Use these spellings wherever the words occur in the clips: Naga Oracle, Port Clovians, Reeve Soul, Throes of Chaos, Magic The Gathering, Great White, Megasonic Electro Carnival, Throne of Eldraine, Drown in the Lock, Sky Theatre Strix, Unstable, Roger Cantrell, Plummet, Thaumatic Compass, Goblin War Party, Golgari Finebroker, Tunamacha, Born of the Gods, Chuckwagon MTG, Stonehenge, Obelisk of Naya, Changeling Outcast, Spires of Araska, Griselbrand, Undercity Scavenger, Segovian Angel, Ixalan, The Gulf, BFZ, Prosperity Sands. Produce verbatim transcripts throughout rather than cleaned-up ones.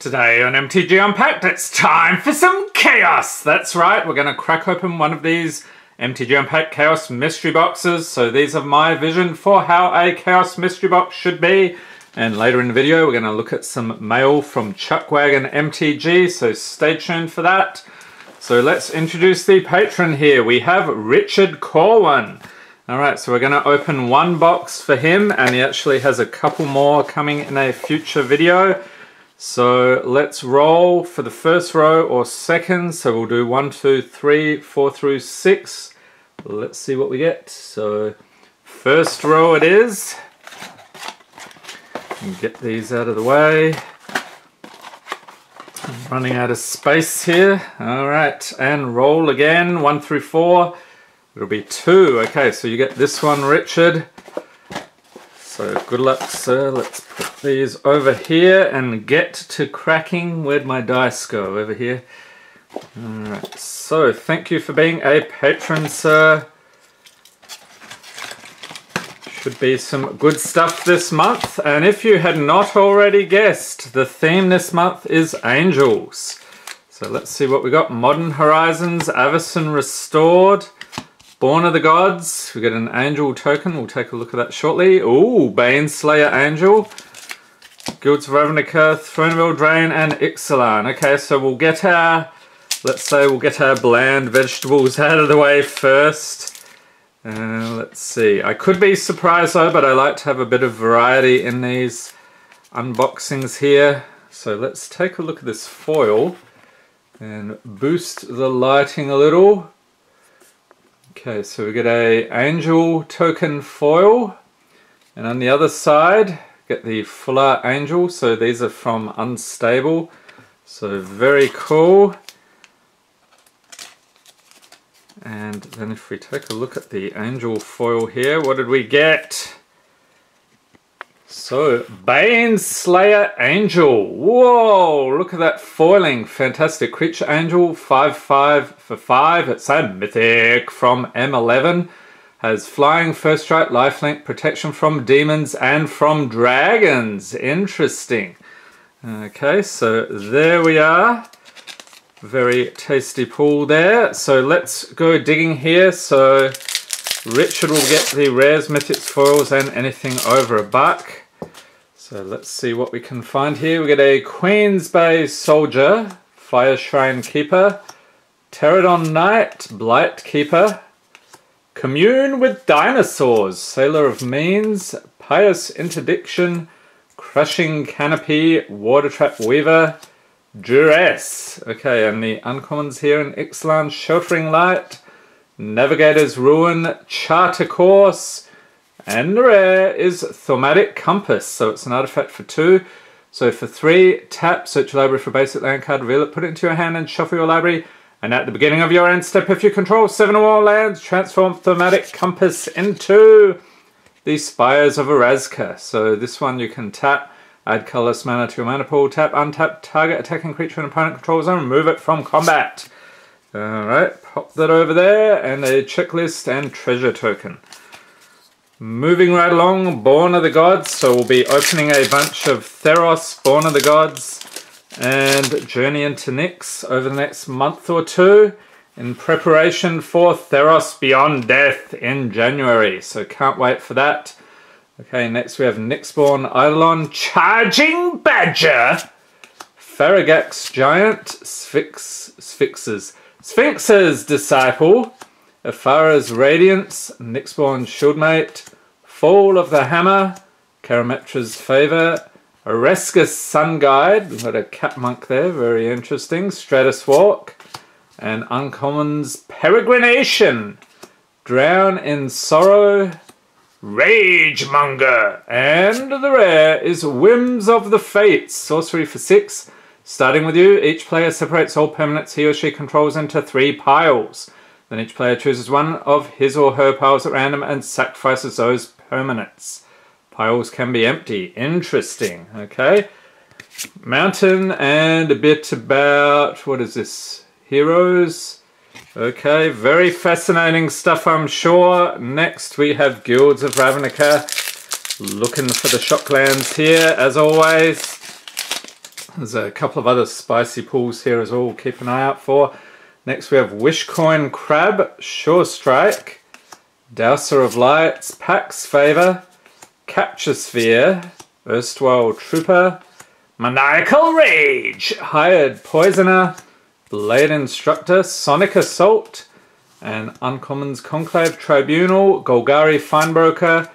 Today on M T G Unpacked, it's time for some chaos! That's right, we're going to crack open one of these M T G Unpacked Chaos Mystery Boxes. So these are my vision for how a Chaos Mystery Box should be. And later in the video, we're going to look at some mail from Chuckwagon M T G, so stay tuned for that. So let's introduce the patron here. We have Richard Corwin. Alright, so we're going to open one box for him, and he actually has a couple more coming in a future video. So let's roll for the first row or second. So we'll do one, two, three, four through six. Let's see what we get. So first row it is. Get these out of the way. I'm running out of space here. All right, and roll again. One through four. It'll be two. Okay, so you get this one, Richard. So good luck, sir. Let's put these over here and get to cracking. Where'd my dice go? Over here. Alright, so thank you for being a patron, sir. Should be some good stuff this month. And if you had not already guessed, the theme this month is Angels. So let's see what we got. Modern Horizons, Avacyn Restored. Born of the Gods, we get an Angel token, we'll take a look at that shortly. Ooh, Baneslayer Angel, Guilds of Ravnica, Throne of Eldraine, and Ixalan. Okay, so we'll get our, let's say we'll get our bland vegetables out of the way first. Uh, let's see, I could be surprised though, but I like to have a bit of variety in these unboxings here. So let's take a look at this foil and boost the lighting a little. Okay, so we get a Angel token foil, and on the other side get the fuller Angel. So these are from Unstable, so very cool. And then if we take a look at the Angel foil here, what did we get? So Baneslayer Angel, whoa, look at that foiling, fantastic. Creature Angel, five five for five, it's a mythic from M eleven, has flying, first strike, lifelink, protection from demons and from dragons, interesting. Okay, so there we are, very tasty pool there. So let's go digging here, so Richard will get the rares, mythics, foils, and anything over a buck. So let's see what we can find here. We get a Queen's Bay Soldier, Fire Shrine Keeper, Pterodon Knight, Blight Keeper, Commune with Dinosaurs, Sailor of Means, Pious Interdiction, Crushing Canopy, Water Trap Weaver, Duress. Okay, and the uncommons here in Ixalan, Sheltering Light, Navigator's Ruin, Charter Course, and the rare is Thaumatic Compass. So it's an artifact for two. So for three, tap, search your library for a basic land card, reveal it, put it into your hand and shuffle your library. And at the beginning of your end step, if you control seven or more lands, transform Thaumatic Compass into the Spires of Araska. So this one you can tap, add colorless mana to your mana pool, tap, untap, target attacking creature and opponent controls and remove it from combat. Alright, pop that over there, and a checklist and treasure token. Moving right along, Born of the Gods, so we'll be opening a bunch of Theros, Born of the Gods, and Journey into Nyx over the next month or two, in preparation for Theros Beyond Death in January, so can't wait for that. Okay, next we have Nyxborn Eidolon, Charging Badger, Faragax Giant, Sphinx, Sphinxes. Sphinx's Disciple, Afara's Radiance, Nyxborn Shieldmate, Fall of the Hammer, Karametra's Favor, Araska's Sun Guide, we've got a cat monk there, very interesting, Stratus Walk, and uncommons Peregrination, Drown in Sorrow, Ragemonger, and the rare is Whims of the Fates, sorcery for six. Starting with you, each player separates all permanents he or she controls into three piles. Then each player chooses one of his or her piles at random and sacrifices those permanents. Piles can be empty. Interesting. Okay. Mountain and a bit about, what is this? Heroes. Okay. Very fascinating stuff, I'm sure. Next we have Guilds of Ravnica. Looking for the shocklands here, as always. There's a couple of other spicy pulls here as well. Keep an eye out for. Next we have Wishcoin Crab, Sure Strike, Dowser of Lights, Pax Favor, Capture Sphere, Erstwhile Trooper, Maniacal Rage, Hired Poisoner, Blade Instructor, Sonic Assault, and uncommons Conclave Tribunal, Golgari Finebroker,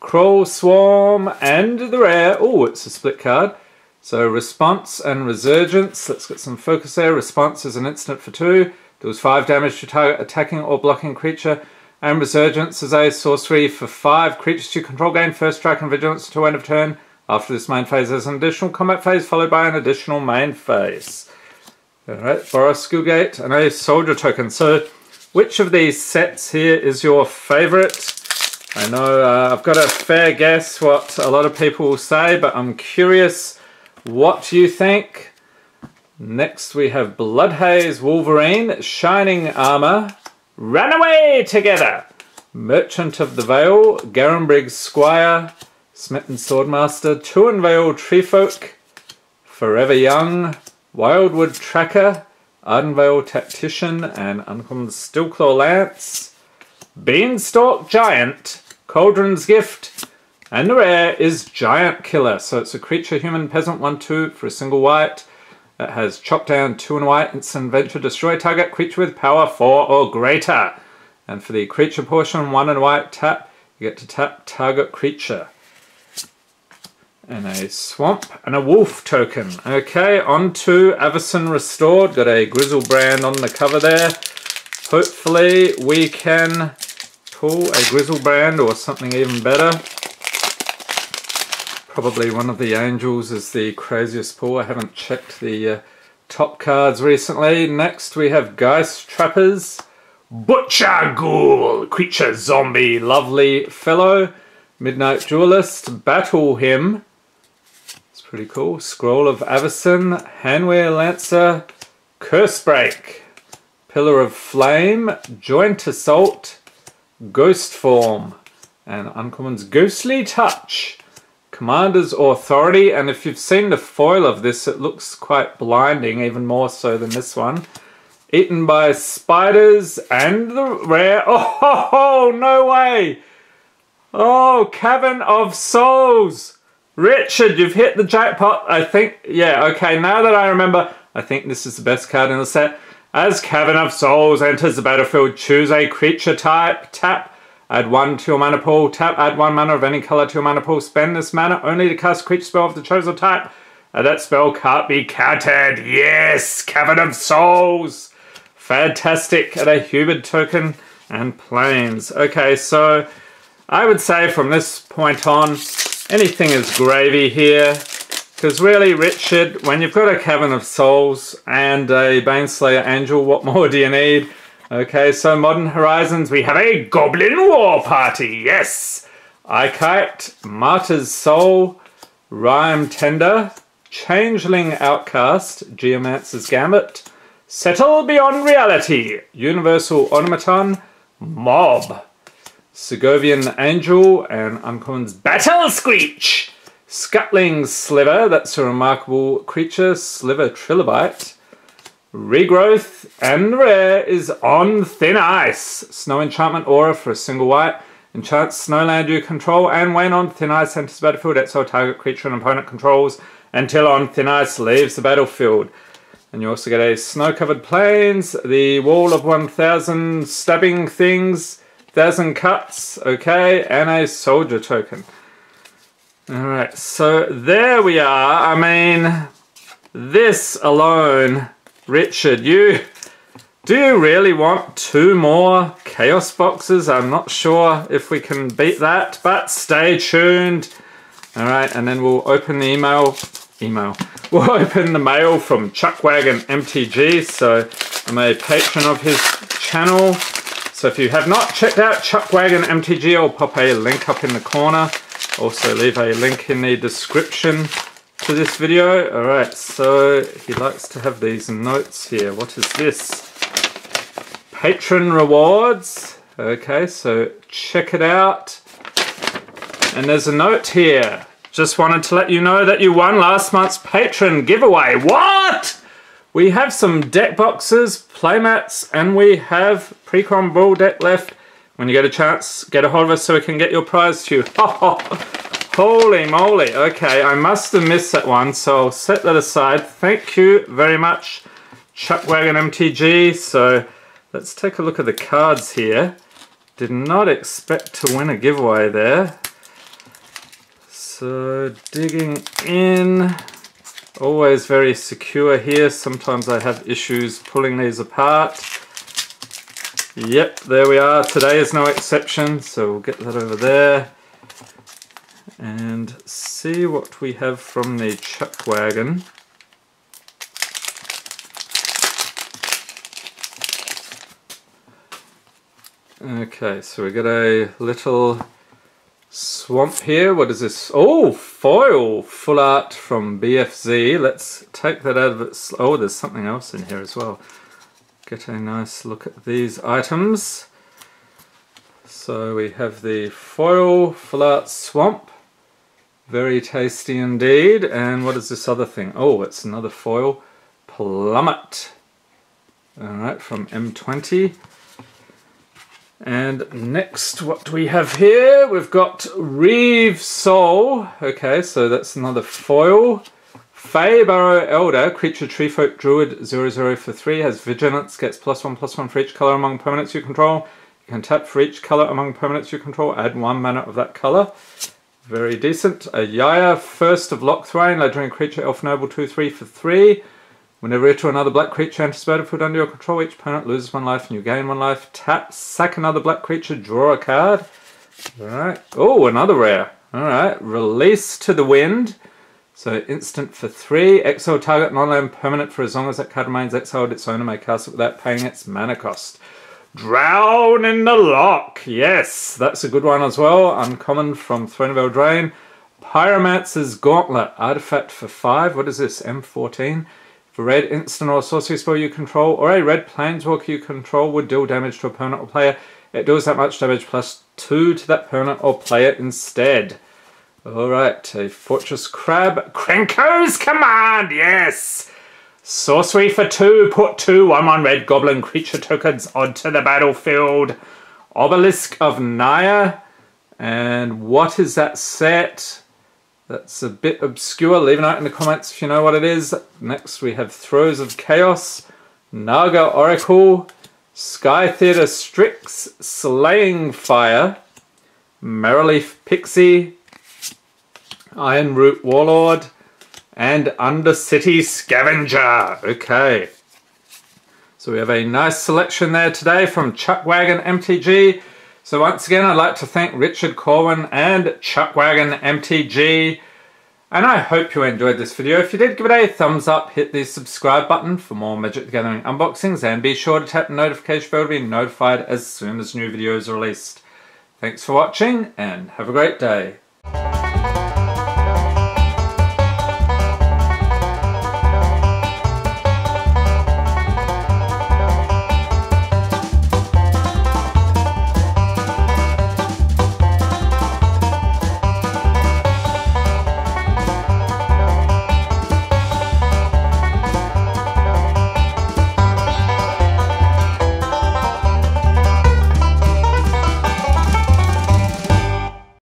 Crawl Swarm, and the rare. Oh, it's a split card. So Response and Resurgence. Let's get some focus there. Response is an instant for two. Deals five damage to target attacking or blocking creature. And Resurgence is a sorcery for five. Creatures you control gain first strike and vigilance until end of turn. After this main phase, there's an additional combat phase followed by an additional main phase. Alright, Boris Schoolgate and a soldier token. So, which of these sets here is your favourite? I know uh, I've got a fair guess what a lot of people will say, but I'm curious what you think. Next we have Bloodhaze Wolverine, Shining Armour, Runaway Together, Merchant of the Vale, Garenbrig's Squire, Smitten Swordmaster, Tuin Vale Treefolk, Forever Young, Wildwood Tracker, Ardenvale Tactician, and uncommon Steelclaw Lance, Beanstalk Giant, Cauldron's Gift, and the rare is Giant Killer. So it's a creature, human, peasant, one two for a single white. It has chop down, two and white, instant adventure, destroy target creature with power four or greater. And for the creature portion, one and white, tap, you get to tap target creature. And a swamp and a wolf token. Okay, on to Avacyn Restored. Got a Griselbrand on the cover there. Hopefully we can pull a Griselbrand or something even better. Probably one of the Angels is the craziest pull. I haven't checked the uh, top cards recently. Next we have Geist Trappers. Butcher Ghoul, creature, zombie, lovely fellow. Midnight Duelist, Battle Hymn. It's pretty cool. Scroll of Avacyn, Hanweir Lancer, Cursebreak, Pillar of Flame, Joint Assault, Ghost Form, and uncommon's Ghostly Touch, Commander's Authority. And if you've seen the foil of this, it looks quite blinding, even more so than this one. Eaten by spiders, and the rare. Oh, ho, ho, no way! Oh, Cavern of Souls! Richard, you've hit the jackpot, I think. Yeah, okay, now that I remember, I think this is the best card in the set. As Cavern of Souls enters the battlefield, choose a creature type. Tap, add one to your mana pool. Tap, add one mana of any color to your mana pool. Spend this mana only to cast a creature spell of the chosen type. And that spell can't be countered. Yes, Cavern of Souls! Fantastic, and a Hubert token and plains. Okay, so I would say from this point on, anything is gravy here. Because really, Richard, when you've got a Cavern of Souls and a Baneslayer Angel, what more do you need? Okay, so Modern Horizons, we have a Goblin War Party, yes! Ikite, Martyr's Soul, Rhyme Tender, Changeling Outcast, Geomancer's Gambit, Settle Beyond Reality, Universal Automaton, Mob, Segovian Angel, and uncommon's Battle Screech, Scuttling Sliver, that's a remarkable creature, Sliver Trilobite, Regrowth, and rare is On Thin Ice, Snow Enchantment Aura for a single white, enchant Snowland you control, and when On Thin Ice enters the battlefield, exile target creature an opponent controls until On Thin Ice leaves the battlefield. And you also get a Snow-Covered Plains, the Wall of one thousand Stabbing Things, Thousand Cuts, okay, and a soldier token. Alright, so there we are. I mean, this alone, Richard, you do you really want two more Chaos boxes? I'm not sure if we can beat that, but stay tuned. Alright, and then we'll open the email, email. We'll open the mail from Chuckwagon M T G, so I'm a patron of his channel. So if you have not checked out Chuckwagon M T G, I'll pop a link up in the corner. Also leave a link in the description to this video. Alright, so he likes to have these notes here. What is this? Patron rewards. Okay, so check it out. And there's a note here. Just wanted to let you know that you won last month's Patreon giveaway. What? We have some deck boxes, playmats, and we have Precon Bull deck left. When you get a chance, get a hold of us so we can get your prize to you. Holy moly. Okay, I must have missed that one, so I'll set that aside. Thank you very much, Chuckwagon M T G. So let's take a look at the cards here. Did not expect to win a giveaway there. So digging in, always very secure here. Sometimes I have issues pulling these apart. Yep, there we are. Today is no exception. So we'll get that over there and see what we have from the Chuckwagon. Okay, so we got a little swamp here. What is this? Oh, foil full art from B F Z. Let's take that out of its... Oh, there's something else in here as well. Get a nice look at these items. So we have the foil full art swamp. Very tasty indeed. And what is this other thing? Oh, it's another foil. Plummet. Alright, from M twenty. And next, what do we have here? We've got Reeve Soul. Okay, so that's another foil. Fey Barrow Elder, creature treefolk druid zero zero for three, has vigilance, gets plus one plus one for each color among permanents you control. You can tap for each color among permanents you control, add one mana of that color. Very decent. A Yaya, First of Lockthrain, legendary creature, elf noble two three for three. Whenever you draw another black creature anticipated put under your control, each opponent loses one life and you gain one life. Tap, sack another black creature, draw a card. Alright. Oh, another rare. Alright. Release to the Wind. So instant for three. Exile target non-land permanent for as long as that card remains exiled. Its owner may cast it without paying its mana cost. Drown in the Lock. Yes, that's a good one as well. Uncommon from Throne of Eldraine. Pyromancer's Gauntlet. Artifact for five. What is this? M fourteen. If a red instant or sorcery spell you control, or a red planeswalker you control would deal damage to a opponent or player, it deals that much damage plus two to that opponent or player instead. Alright, a Fortress Crab. Krenko's Command, yes! Sorcery for two, put two one one red goblin creature tokens onto the battlefield. Obelisk of Naya. And what is that set? That's a bit obscure. Leave a note in the comments if you know what it is. Next we have Throes of Chaos, Naga Oracle, Sky Theatre Strix, Slaying Fire, Merrileaf Pixie, Iron Root Warlord, and Undercity Scavenger. Okay. So we have a nice selection there today from Chuckwagon M T G. So once again, I'd like to thank Richard Corwin and Chuckwagon M T G. And I hope you enjoyed this video. If you did, give it a thumbs up, hit the subscribe button for more Magic the Gathering unboxings, and be sure to tap the notification bell to be notified as soon as new videos are released. Thanks for watching, and have a great day.